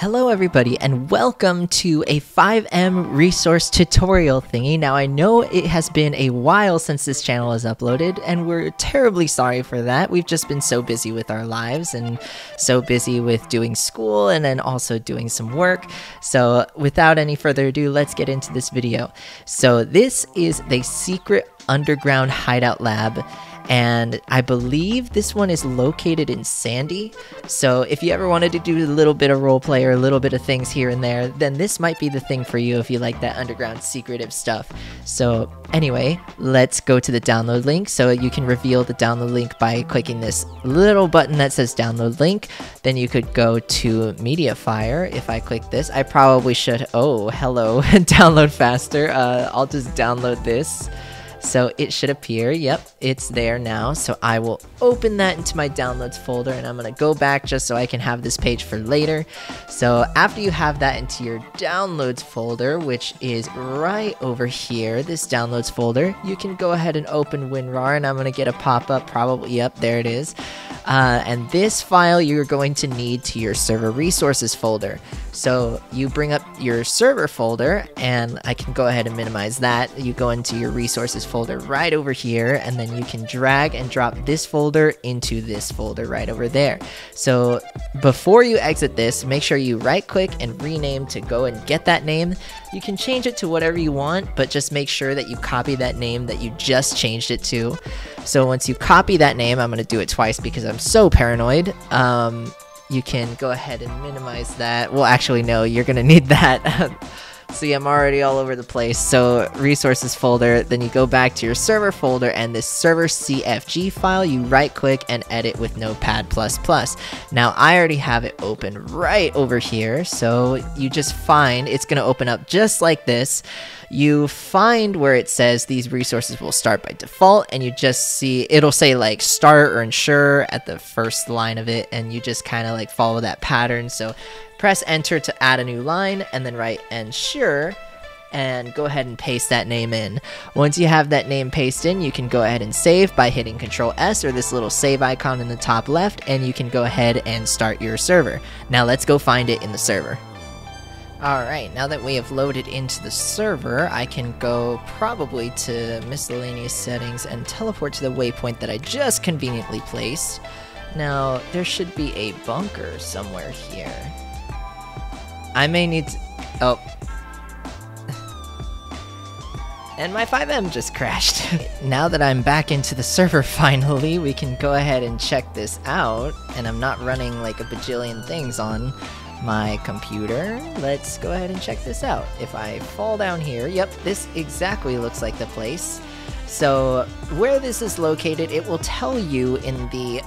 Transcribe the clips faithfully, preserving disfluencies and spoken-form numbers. Hello everybody and welcome to a FiveM resource tutorial thingy. Now I know it has been a while since this channel has uploaded and we're terribly sorry for that. We've just been so busy with our lives and so busy with doing school and then also doing some work. So without any further ado, let's get into this video. So this is the secret underground hideout lab. And I believe this one is located in Sandy. So if you ever wanted to do a little bit of roleplay or a little bit of things here and there, then this might be the thing for you if you like that underground secretive stuff. So anyway, let's go to the download link. So you can reveal the download link by clicking this little button that says download link. Then you could go to Mediafire. If I click this, I probably should, oh, hello, download faster. Uh, I'll just download this. So it should appear, yep, it's there now. So I will open that into my downloads folder and I'm gonna go back just so I can have this page for later. So after you have that into your downloads folder, which is right over here, this downloads folder, you can go ahead and open WinRAR and I'm gonna get a pop-up probably, yep, there it is. Uh, and this file you're going to need to your server resources folder. So you bring up your server folder and I can go ahead and minimize that. You go into your resources folder right over here and then you can drag and drop this folder into this folder right over there. So before you exit this, make sure you right click and rename to go and get that name. You can change it to whatever you want, but just make sure that you copy that name that you just changed it to. So once you copy that name, I'm gonna do it twice because I'm so paranoid. Um, you can go ahead and minimize that. Well, actually, no, you're gonna need that. See, I'm already all over the place. So resources folder, then you go back to your server folder and this server C F G file, you right click and edit with Notepad plus plus. Now I already have it open right over here. So you just find, it's gonna open up just like this. You find where it says these resources will start by default and you just see, it'll say like start or ensure at the first line of it and you just kind of like follow that pattern. So press enter to add a new line and then write ensure and go ahead and paste that name in. Once you have that name pasted in, you can go ahead and save by hitting Control S or this little save icon in the top left and you can go ahead and start your server. Now let's go find it in the server. Alright, now that we have loaded into the server, I can go probably to miscellaneous settings and teleport to the waypoint that I just conveniently placed. Now there should be a bunker somewhere here. I may need to, oh. And my FiveM just crashed. Now that I'm back into the server finally, we can go ahead and check this out. And I'm not running like a bajillion things on my computer. Let's go ahead and check this out. If I fall down here, yep, this exactly looks like the place. So where this is located, it will tell you in the,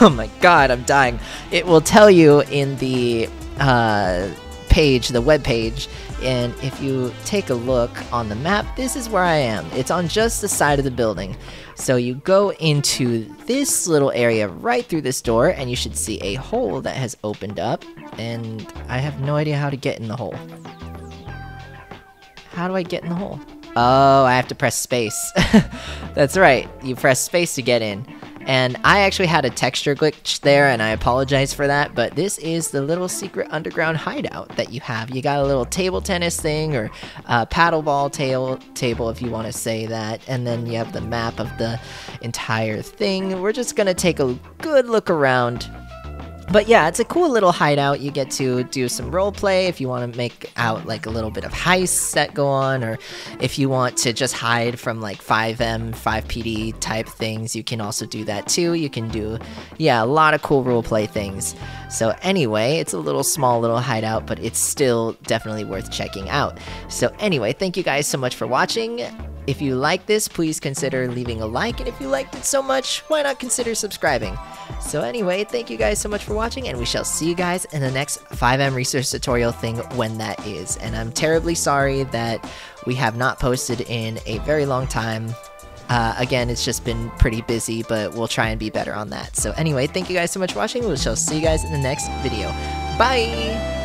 oh my God, I'm dying. It will tell you in the, uh, page, the web page, and if you take a look on the map, this is where I am. It's on just the side of the building. So you go into this little area right through this door, and you should see a hole that has opened up, and I have no idea how to get in the hole. How do I get in the hole? Oh, I have to press space. That's right, you press space to get in. And I actually had a texture glitch there and I apologize for that, but this is the little secret underground hideout that you have. You got a little table tennis thing or uh, paddle ball tail table if you want to say that. And then you have the map of the entire thing. We're just going to take a good look around. But yeah, it's a cool little hideout. You get to do some role play if you want to make out like a little bit of heists that go on, or if you want to just hide from like FiveM, FivePD type things, you can also do that too. You can do, yeah, a lot of cool role play things. So anyway, it's a little small little hideout, but it's still definitely worth checking out. So anyway, thank you guys so much for watching. If you like this, please consider leaving a like, and if you liked it so much, why not consider subscribing? So anyway, thank you guys so much for watching, and we shall see you guys in the next FiveM research tutorial thing when that is. And I'm terribly sorry that we have not posted in a very long time. Uh, again, it's just been pretty busy, but we'll try and be better on that. So anyway, thank you guys so much for watching. We shall see you guys in the next video. Bye!